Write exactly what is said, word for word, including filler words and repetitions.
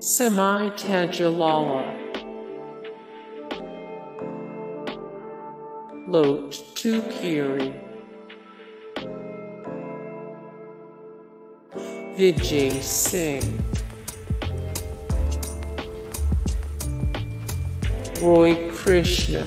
Semi Tadulala, Lote Tuqiri, Vijay Singh, Roy Krishna,